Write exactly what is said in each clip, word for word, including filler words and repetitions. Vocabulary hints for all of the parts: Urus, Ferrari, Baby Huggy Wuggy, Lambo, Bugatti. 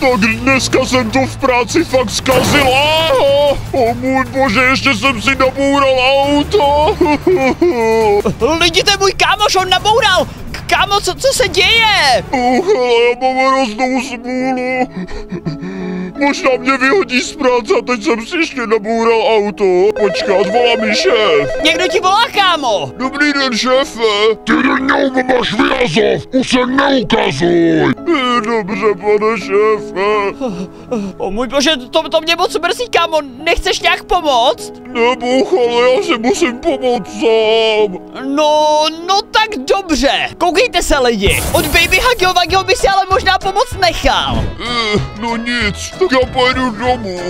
To dneska jsem to v práci fakt zkazil. Aho! O můj bože, ještě jsem si naboural auto. Lidíte, můj kámoš, on naboural. Kámo, co, co se děje? Uch, já mám hroznou smůlu. Možná mě vyhodí z práce a teď jsem si ještě naboural auto. Počkat, volá mi šéf. Někdo ti volá, kámo. Dobrý den, šéfe. Ty do máš vyjazov, už se neukazuj. Dobře, pane šéfe. O můj bože, to, to mě moc mrzí, kámo. Nechceš nějak pomoct? Nebuch, ale já si musím pomoct sám. No, no tak dobře. Koukejte se, lidi. Od Baby Huggy Wuggyho by si ale možná pomoc nechal. E, no nic, tak já pojedu domů.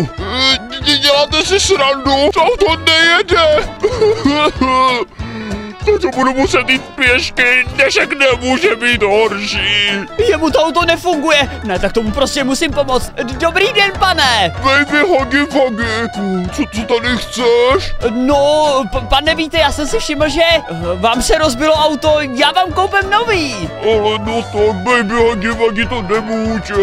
E, děláte si srandu? To to nejede. To budu muset jít pěšky, dnešek nemůže být horší. Jemu to auto nefunguje, ne, tak tomu prostě musím pomoct. Dobrý den, pane. Baby Huggy Wuggy, co, co tady chceš? No, pane, víte, já jsem si všiml, že vám se rozbilo auto, já vám koupím nový. Ale no tak, Baby Huggy Wuggy, to nemůžeš.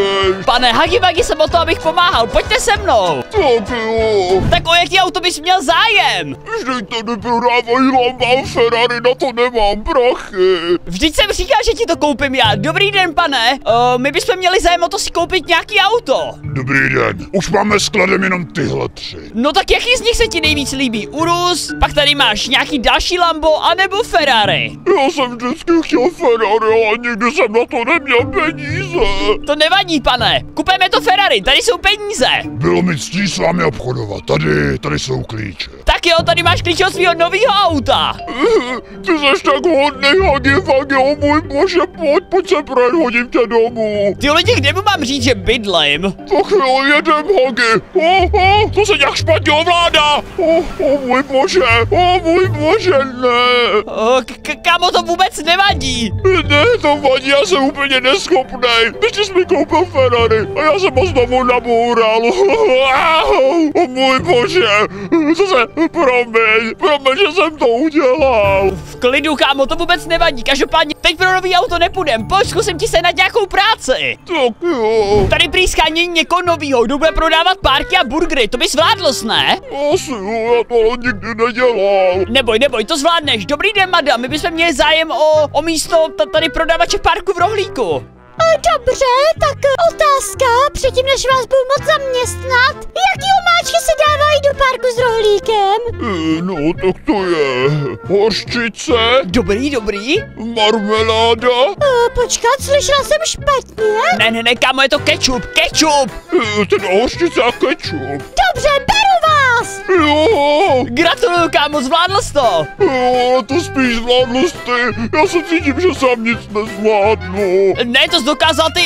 Pane Huggy Wuggy, jsem o to, abych pomáhal, pojďte se mnou. Tak jo. Tak o jaký auto bys měl zájem? Vždyť tady prodávají Lambo a Ferrari. Na to nemám prachy. Vždyť jsem říkal, že ti to koupím já. Dobrý den, pane. Uh, my bychom měli zájem o to si koupit nějaký auto. Dobrý den. Už máme skladem jenom tyhle tři. No tak jaký z nich se ti nejvíc líbí? Urus, pak tady máš nějaký další Lambo, anebo Ferrari. Já jsem vždycky chtěl Ferrari, ale nikdy jsem na to neměl peníze. To nevadí, pane. Kupujeme to Ferrari, tady jsou peníze. Bylo mi ctí s vámi obchodovat. Tady, tady jsou klíče. Tak jo, tady máš klíče od svého nového auta. Ty seš tak hodný, Huggy Wuggy, o můj bože, pojď, pojď se prohodím tě domů. Ty lidi, kde mu mám říct, že bydlím? To chvíli jedem, Huggy. Oh, oh, to se nějak špatně ovládá. Oh, oh, můj bože, oh, můj bože, ne. Oh, kámo, to vůbec nevadí. Ne, to vadí, já jsem úplně neschopnej. Ještě jsi mi koupil Ferrari a já jsem ho znovu naboural. Oh, můj bože, zase, promiň, promiň, že jsem to udělal. V klidu, kámo, to vůbec nevadí. Každopádně teď pro nový auto nepůjdem. Pojď, zkusím ti se na nějakou práci. Tak jo. Tady prý shánějí někoho novýho, kdo bude prodávat párky a burgery. To by zvládl, ne? Asi jo, já to nikdy nedělal. Neboj, neboj, to zvládneš. Dobrý den, madam, my bychom měli zájem o, o místo tady prodavače párku v rohlíku. Dobře, tak otázka, předtím než vás budu moc zaměstnat, jaký omáčky se dávají do parku s rohlíkem? E, no tak to je hořčice. Dobrý, dobrý. Marmeláda. E, počkat, slyšela jsem špatně. Ne, ne, ne, kámo, je to kečup, kečup. E, ten hořčice a kečup. Dobře, beru vás. Jo. Gratuluju, kámo, zvládl jsi to. Jo, to spíš zvládl jsi ty, já se cítím, že sám nic nezvládnu. Ne, to dokázal ty,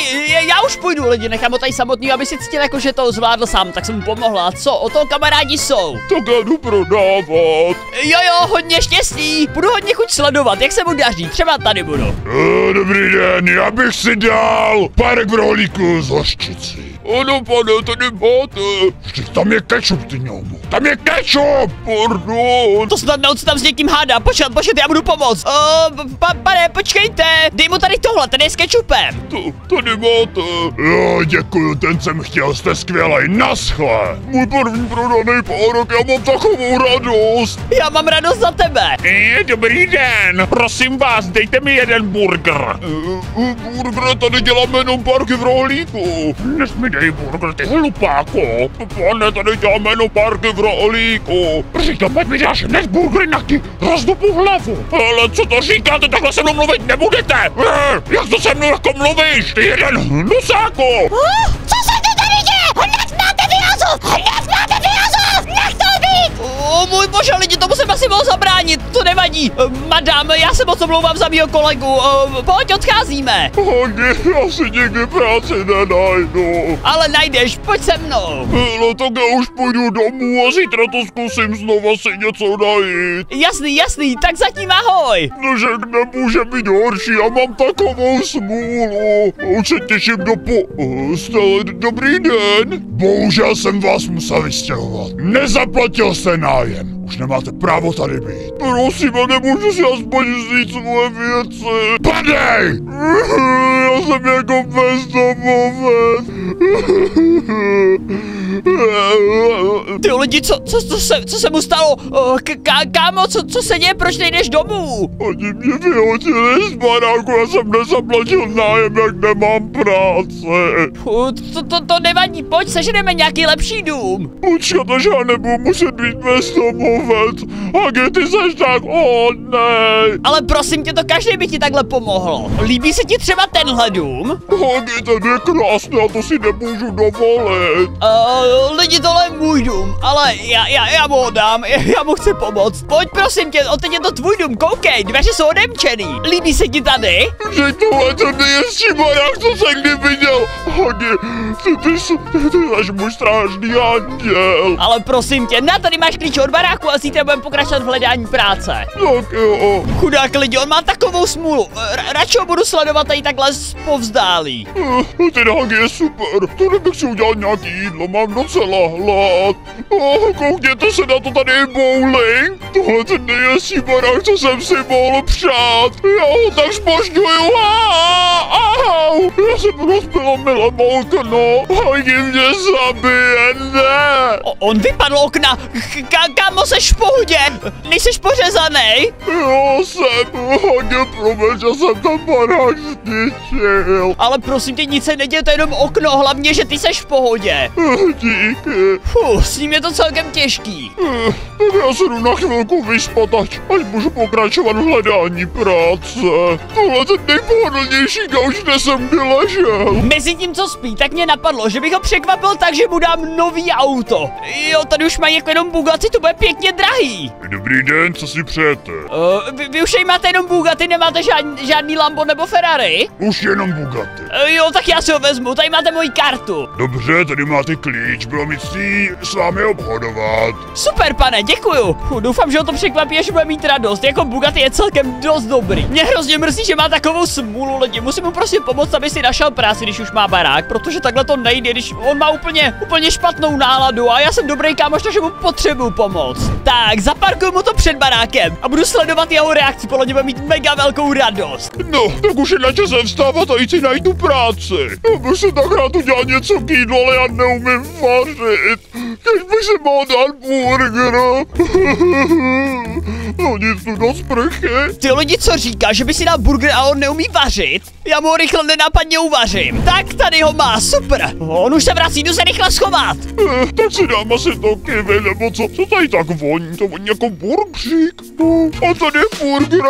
já už půjdu, lidi, nechám ho tady samotný, aby si cítil jako, že to zvládl sám, tak jsem mu pomohla. A co, o toho kamarádi jsou? Tak já jdu prodávat. Jo, jo, hodně štěstí, budu hodně chuť sledovat, jak se mu daří, třeba tady budu. E, dobrý den, já bych si dal párek v rohlíku s hořčicí. Ano, pane, tady máte. Vždyť tam je kečup, ty ňomu. Tam je kečup, pardon. To snad neodc tam s někým hádá, počkat, počkat, já budu pomoct. Uh, pa, pane, počkejte, dej mu tady tohle, tady je s kečupem. To, tady máte. Jo, děkuju, ten jsem chtěl, jste skvělej, naschle. Můj první prodaný párek, já mám takovou radost. Já mám radost za tebe. E, dobrý den, prosím vás, dejte mi jeden burger. E, e, burger, tady děláme jenom párky v rohlíku. Dnes mi dej burger, ty hlupáko. Pane, tady děláme jenom párky v rohlíku. Říkám, ať mi dáš hned burgery, na ty rozdupu hlavu. Ale co to říkáte, takhle se mnou mluvit nebudete. E, jak to se mnou jako mluvíš, ty jeden hnusáko. Oh, co se to tady děje? Hned máte vyhazov, hned máte vyhazov, nech to být. O můj bože, lidi, tomu jsem asi mohl zabránit, to nevadí. Madam, já se moc omlouvám za mýho kolegu, pojď, odcházíme. Huggy, já si nikdy práci nenajdu. Ale najdeš, pojď se mnou. No tak já už půjdu domů a zítra to zkusím znova si něco najít. Jasný, jasný, tak zatím ahoj. Dnešek nemůže být horší, já mám takovou smůlu. Už se těším do po... Dobrý den. Bohužel jsem vás musel vystěhovat. Nezaplatil jste nájem. Už nemáte právo tady být. Prosím, a nemůžu si aspoň vzít svoje věci. Padej! Já jsem jako bezdomovec. Ty lidi, co, co, co, se, co se mu stalo? Kámo, co, co se děje? Proč nejdeš domů? Oni mě vyhodili z baráku, já jsem nezaplatil nájem, jak nemám práce. To, to, to nevadí, pojď, sežereme nějaký lepší dům. Počkat, až já nebudu muset být bezdomovec. Huggy, ty seš tak, o nej. Ale prosím tě, to každý by ti takhle pomohl. Líbí se ti třeba tenhle dům? Huggy, ten je krásný, já to si nemůžu dovolit. Uh, lidi, tohle je můj dům, ale já, já, já mu ho dám, já, já mu chci pomoct. Pojď, prosím tě, teď je to tvůj dům, koukej, dveře jsou odemčený. Líbí se ti tady? Že tohle ten nejhezčí barák, co jsem kdy viděl. Huggy, ty, ty, ty, ty jsi můj strážný anděl. Ale prosím tě, na, tady máš klíč od baráku a zítra budeme pokračovat v hledání práce. Tak jo. Chudák lidi, on má takovou smůlu, radši ho budu sledovat tady takhle zpovzdálí. Uh, ten Huggy je super, tady bych si udělal nějaký jídlo, mám docela hlad. Oh, koukněte se na to, tady je bowling. Tohle ten nejhezčí barák, co jsem si mohl přát. Já ho tak zpožňuju. Au, já jsem rozbila milé okno. Huggy mě zabije, ne. O, on vypadl okna. Kámo, seš v pohodě? Nejseš pořezaný? Jo, jsem. Huggy, promiň, že jsem ten barák zničil. Ale prosím tě, nic se neděje, to je jenom okno. Hlavně, že ty seš v pohodě. Díky. Fuh, s ním je to celkem těžký. Já se jdu na chvilku vyspat, až můžu pokračovat v hledání práce. Tohle ten nejpohodlnější gauč, kde jsem kdy ležel. Mezi tím, co spí, tak mě napadlo, že bych ho překvapil tak, že mu dám nový auto. Jo, tady už mají jako jenom Bugatti, to bude pěkně drahý. Dobrý den, co si přejete? Uh, vy, vy už tady máte jenom Bugatti, nemáte žádný, žádný Lambo nebo Ferrari? Už jenom Bugatti. Uh, jo, tak já si ho vezmu, tady máte moji kartu. Dobře, tady máte klíč, bylo mi ctí s vámi obchodovat. Super, pane, děkuju. Doufám, že ho to překvapí, až bude mít radost. Jako Bugatti je celkem dost dobrý. Mě hrozně mrzí, že má takovou smůlu, lidi. Musím mu prostě pomoct, aby si našel práci, když už má barák, protože takhle to nejde, když on má úplně, úplně špatnou náladu a já jsem dobrý kámoš, takže mu potřebuju pomoct. Tak, zaparkuju mu to před barákem a budu sledovat jeho reakci, podle mě bude mít mega velkou radost. No, tak už je na čase vstávat a jít si najít tu práci. Já bych si tak rád udělal něco k jídlu, ale já neumím vařit. Teď bych si mohl dát burgera. No nic, tu do sprchy. Ty lidi, co říká, že by si dal burger a on neumí vařit? Já mu ho rychle nenápadně uvařím. Tak tady ho má, super. On už se vrací, jdu se rychle schovat. Eh, tak si dám asi to kivy, nebo co, co tady tak voní? To voní jako burgřík. No, a tady je burger.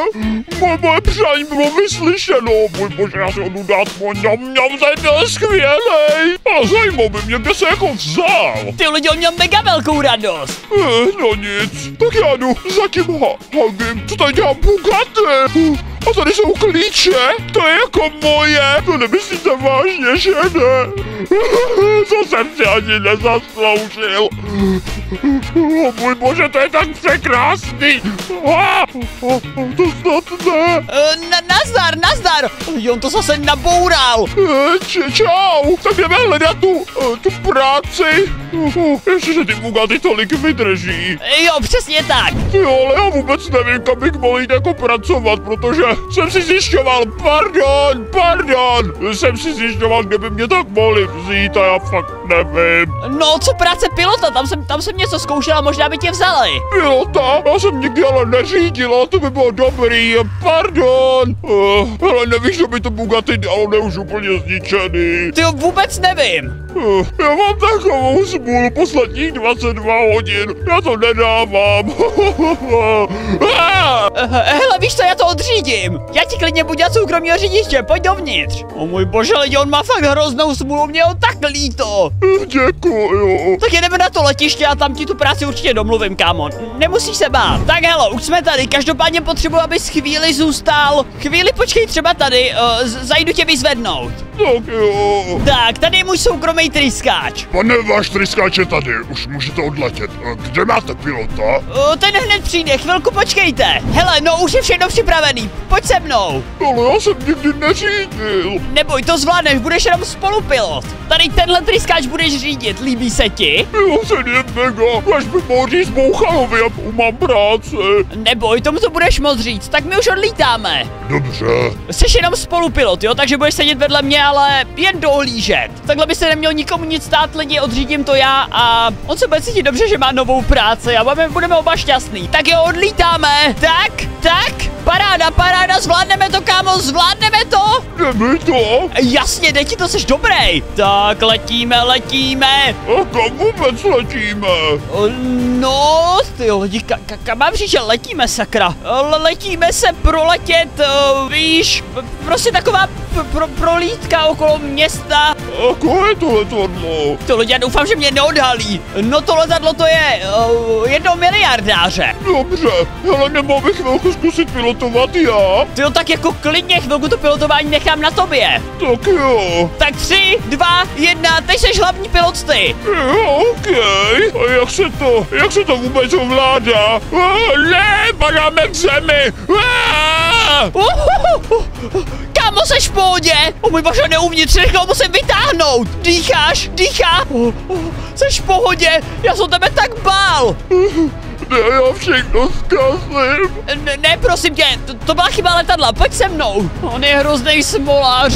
Moje přání bylo vyslyšeno. Můj bože, já si ho jdu dát po ňam, ňam, ten je skvělej. A zajímalo by mě, kde se jako vzal. Ty lidi, on měl mega velkou radost. Eh, no nic, tak já jdu za tím Huggym, co tady dělám Bugatti? A tady jsou klíče? To je jako moje? To nemyslíte vážně, že ne? To jsem si ani nezasloužil. Oh, můj bože, to je tak překrásný. Ah, oh, to snad ne. Uh, na, nazdar, nazdar. On to zase naboural. Uh, čau, tak jdeme hledat tu, uh, tu práci. Uh, ještě, že ty Bugatti tolik vydrží. Jo, přesně tak. Jo, ale já vůbec nevím, kam bych mohl jít jako pracovat, protože jsem si zjišťoval, pardon, pardon, jsem si zjišťoval, kde by mě tak mohli vzít a já fakt nevím. No, co práce pilota, tam jsem, tam jsem něco zkoušela, možná by tě vzali. Pilota? Já jsem nikdy ale neřídila, to by bylo dobrý, pardon. Uh, ale nevíš, co by to Bugatti dalo, ne už úplně zničený. Ty jo, vůbec nevím. Uh, já mám takovou smůlu posledních dvacet dva hodin, já to nedávám. Ah! Hele, víš co, já to odřídím. Já ti klidně budu dělat soukromýho řidiče, pojď dovnitř. O můj bože, lidi, on má fakt hroznou smůlu, mě ho tak líto. Děkuju. Tak jedeme na to letiště a tam ti tu práci určitě domluvím, kámo. Nemusíš se bát. Tak hele, už jsme tady, každopádně potřebuji, abys chvíli zůstal. Chvíli počkej třeba tady, uh, zajdu tě vyzvednout. Tak jo. Tak, tady je můj soukromý tryskáč. Pane, váš tryskáč je tady, už můžete odletět. Kde máte pilota? Uh, ten hned přijde, chvilku počkejte. Hele, no už je všechno připravený, pojď se mnou. Ale já jsem nikdy neřídil. Neboj, to zvládneš, budeš jenom spolupilot. Tady tenhle tryskáč budeš řídit, líbí se ti? Jo, ten je hnedka, až mi moří zbouchalo, já mám práci. Neboj, tomu to budeš moc říct, tak my už odlítáme. Dobře. Jseš jenom spolupilot, jo, takže budeš sedět vedle mě, ale jen dohlížet. Takhle by se nemělo nikomu nic stát, lidi, odřídím to já a on se bude cítit dobře, že má novou práci a máme, budeme oba šťastný. Tak jo, odlítáme. Tak, tak, paráda, paráda, zvládneme to, kámo, zvládneme to. Jdeme to. Jasně, děti, to seš dobrý. Tak letíme, letíme. A kam vůbec letíme? No, ty lidi, kam mám říct, že letíme, sakra. Letíme se proletět, víš, prostě taková prolítka okolo města. Jako je to letadlo? To lidi, já doufám, že mě neodhalí. No to letadlo to je jedno miliardáře. Dobře, ale nemohu bych chvilku zkusit pilotovat já? Ty jo, tak jako klidně chvilku to pilotování nechám na tobě. Tak jo. Tak tři, dva, jedna, teď jsi hlavní pilot ty. Jo, okej. A jak se to, jak se to vůbec ovládá? Ne, padáme k zemi. Kámo, seš v pohodě? O můj bože, neuvnitř, rychle musím vytáhnout. Dýcháš, dýchá. Seš v pohodě, já jsem tebe tak bál. Ne, já všechno zkazím. Ne, ne, prosím tě, to, to byla chyba letadla, pojď se mnou. On je hrozný smolář.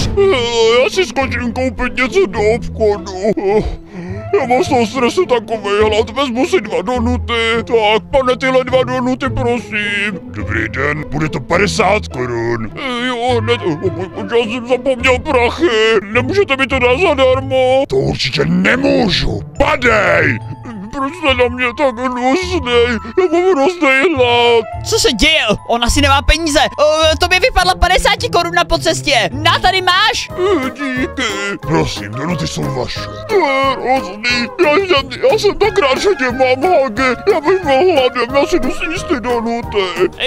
Já si skočím koupit něco do obchodu. Já mám z toho stresu takovej hlad, vezmu si dva donuty. Tak, pane, tyhle dva donuty, prosím. Dobrý den, bude to padesát korun. E, jo, hned, já jsem zapomněl prachy. Nemůžete mi to dát zadarmo? To určitě nemůžu, padej. Proč jste na mě tak hnusnej? Já mám hrozný hlad. Co se děje? Ona si nemá peníze. E, tobě vypadla padesát korun na pocestě. Na, tady máš? E, díky. Prosím, donuty jsou vaše. To je hrozný. Já jsem, já jsem tak rád, že tě mám, Huggy. Já bych mal hladem, já si jdu sníst ty donuty.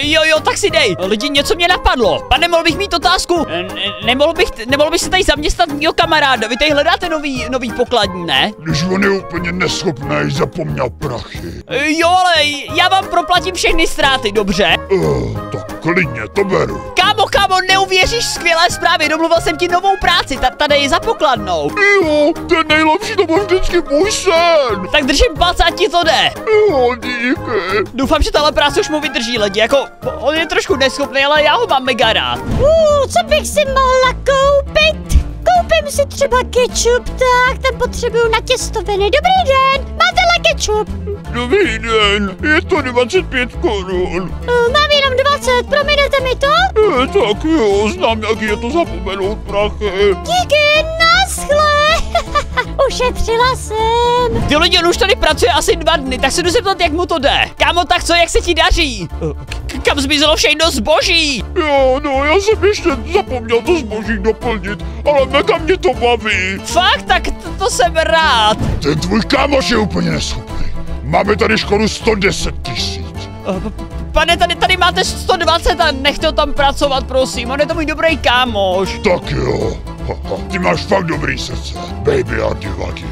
Jo, jo, tak si dej. Lidi, něco mě napadlo. Pane, mohl bych mít otázku? Ne, nemohl bych, nemohl bych se tady zaměstnat mýho kamaráda. Vy tady hledáte nový, nový pokladní, ne? Když on je úplně neschopný, zapomněl prachy. Jo, ale já vám proplatím všechny ztráty, dobře? Uh, tak klidně, to beru. Kámo, kámo, neuvěříš skvělé zprávy, domluvil jsem ti novou práci, ta, tady je za pokladnou. Jo, ten nejlepší, to byl vždycky můj sen. Tak držím palce, ať ti to jde. Jo, díky. Doufám, že tahle práce už mu vydrží, lidi, jako on je trošku neschopný, ale já ho mám mega rád. Uh, co bych si mohla koupit? Koupím si třeba kečup, tak ten potřebuju na těstoviny. Dobrý den, máte kečup? Dobrý den, je to dvacet pět korun. Mám jenom dvacet, prominete mi to? Je, tak jo, znám, jak je to zapomenout prachy. Díky, naschle. Ušetřila jsem. Ty lidi, on už tady pracuje asi dva dny, tak se jdu zeptat, jak mu to jde. Kámo, tak co, jak se ti daří? K kam zmizelo všechno zboží? Jo, no, já jsem ještě zapomněl to zboží doplnit, ale mega mě to baví. Fakt, tak to jsem rád. Ten tvůj kámoš je úplně neschopný. Máme tady škodu sto deset tisíc. Pane, tady, tady máte sto dvacet a nechte ho tam pracovat, prosím. On je to můj dobrý kámoš. Tak jo. Ty máš fakt dobrý srdce, Baby Huggy Wuggy.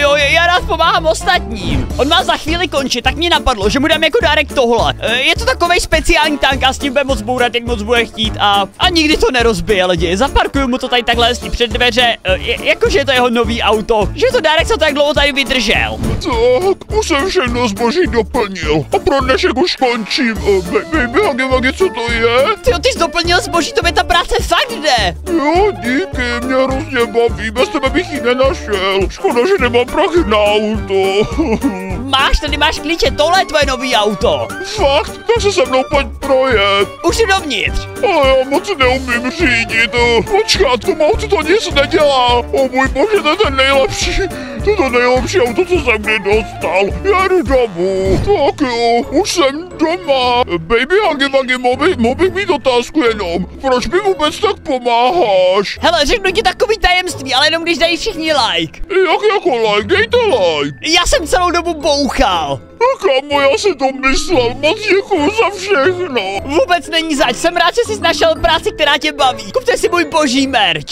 Jo, já rád pomáhám ostatním. On má za chvíli končit, tak mě napadlo, že mu dám jako dárek tohle. Je to takovej speciální tank a s tím bude moc bourat, jak moc bude chtít a, a nikdy to nerozbije, lidi. Zaparkuju mu to tady takhle hezky před dveře, jakože je to jeho nový auto, že to dárek se tak dlouho tady vydržel. Tak, už jsem všechno zboží doplnil a pro dnešek už končím. Baby Huggy Wuggy, co to je? Tyjo, ty jsi doplnil zboží, to by ta práce fakt jde. Jo, díky. Mě hrozně baví, bez tebe bych ji nenašel. Škoda, že nemám prachy na auto. Máš, tady máš klíče, tohle je tvoje nový auto. Fakt? Tak se se mnou pojď projet. Už jsi dovnitř. Ale já moc neumím řídit. Počkat, tomu auto to nic nedělá. O můj bože, to je ten nejlepší. To je to nejlepší auto, co jsem kdy dostal. Já jdu domů. Tak jo, už jsem doma. Baby Huggy Wuggy, mohl bych mít otázku jenom. Proč mi vůbec tak pomáháš? Hele, řeknu ti takový tajemství, ale jenom když dají všichni like. Jak jako like? Dejte like. Já jsem celou dobu bouchal. Kámo, já si to myslel, moc děkuju za všechno. Vůbec není zač, jsem rád, že jsi našel práci, která tě baví. Kupte si můj boží merch.